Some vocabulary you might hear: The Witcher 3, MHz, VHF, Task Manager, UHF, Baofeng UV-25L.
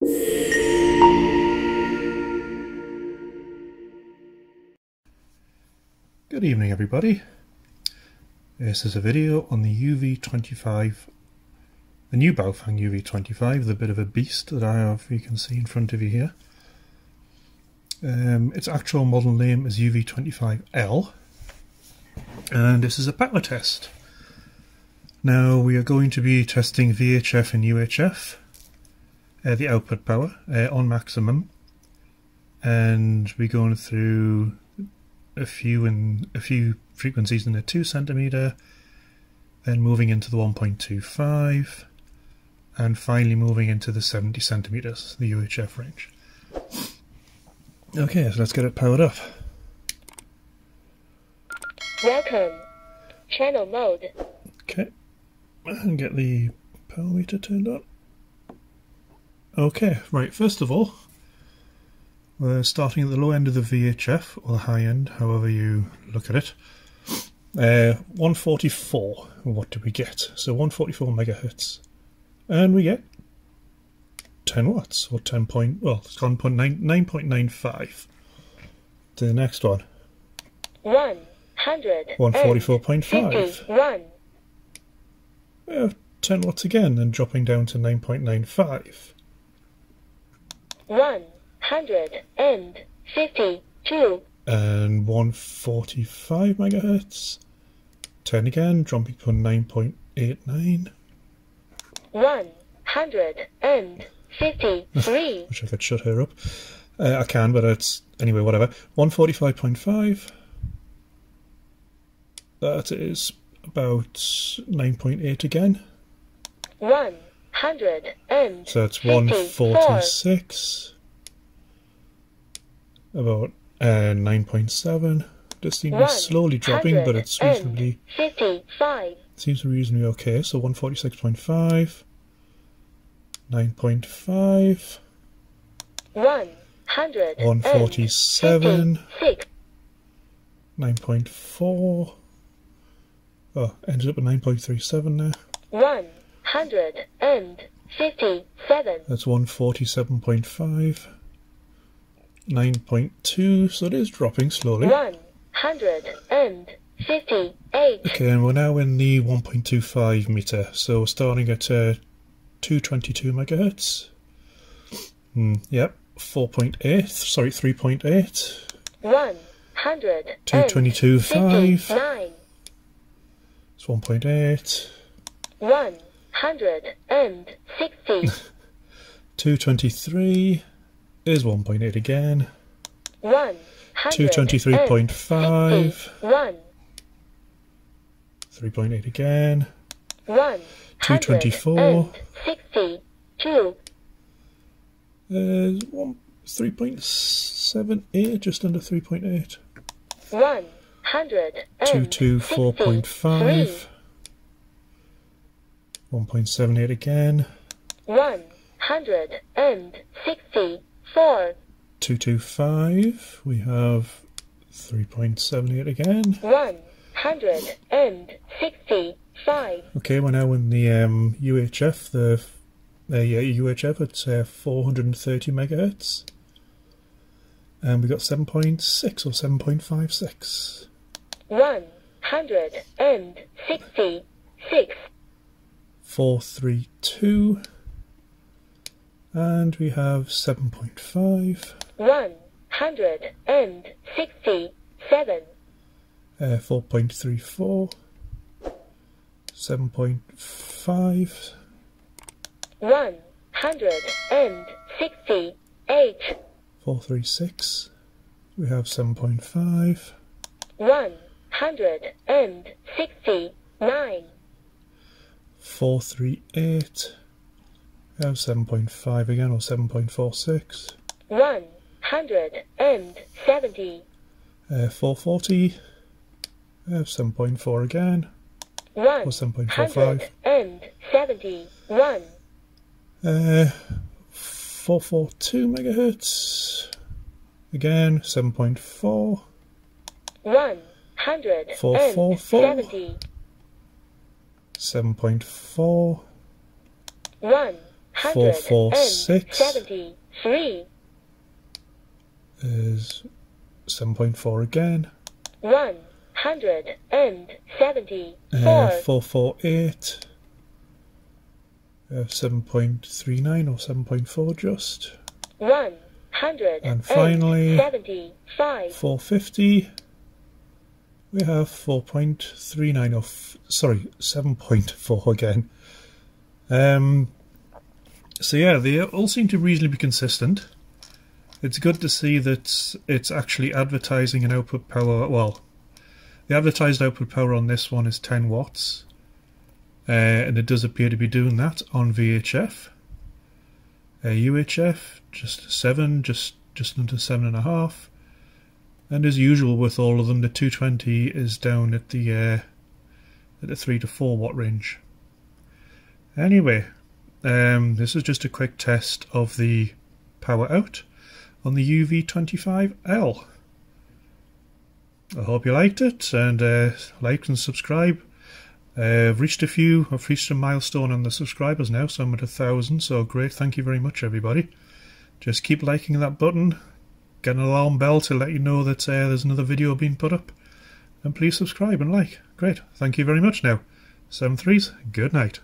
Good evening, everybody. This is a video on the UV-25, the new Baofeng UV-25, the bit of a beast that I have, you can see in front of you here. Its actual model name is UV-25L, and this is a power test. Now we are going to be testing VHF and UHF, the output power, on maximum, and we're going through a few frequencies in the 2 cm, then moving into the 1.25, and finally moving into the 70 cm, the UHF range. Okay, so let's get it powered up. Welcome, channel mode. Okay, and get the power meter turned on. Okay, right, first of all, we're starting at the low end of the VHF, or the high end, however you look at it. 144, what do we get? So 144 megahertz, and we get 10 watts, or 9.95. To the next one. 144.5. 10 watts again, and dropping down to 9.95. 152. And 145 megahertz. 10 again, dropping to 9.89. 153. Wish I could shut her up. I can, but it's anyway, whatever. 145.5. That is about 9.8 again. 100. So that's 146. About 9.7. This seems to be slowly dropping, but it's reasonably. 55. Seems to be reasonably okay. So 146.5. 9.5. 147. 9.4. Oh, ended up at 9.37 now. 157. That's 147.5. 9.2, so it is dropping slowly. 158. Okay, and we're now in the 1.25 meter, so we're starting at 222 megahertz. Yep, 4.8, sorry, 3.8. 222.5. It's 1.8. 160. 223. Is 1.8 again. 223.5. 3.8 again. 224. 62. 3.78, just under 3.8. 224.5. 1.78 again. 160. 225. We have 3.78 again. 165. Okay, we're now in the UHF. The UHF at 430 megahertz, and we got 7.6 or 7.56. 166. 432. And we have 7.5. 167. 4.34. 7.5. 168. 436. We have 7.5. 169. 438. We have 7.5 again, or 7.46. 170. 440. We have 7.4 again. 7.45. 442 megahertz. Again, 7.4. 444. 7.4. 1. 446 is 7.4 again. 174. 448. 7.39 or 7.4 just. 100. And finally, 450. We have 4.39 or sorry, 7.4 again. So yeah, they all seem to reasonably be consistent. It's good to see that it's actually advertising an output power. Well, the advertised output power on this one is 10 watts. And it does appear to be doing that on VHF. UHF, just 7, just under 7.5. And as usual with all of them, the 220 is down at the 3 to 4 watt range. Anyway, this is just a quick test of the power out on the UV-25L. I hope you liked it, and like and subscribe. I've reached a milestone on the subscribers now, so I'm at 1,000, so great, thank you very much everybody. Just keep liking that button, get an alarm bell to let you know that there's another video being put up, and please subscribe and like. Great, thank you very much now. 7 threes, good night.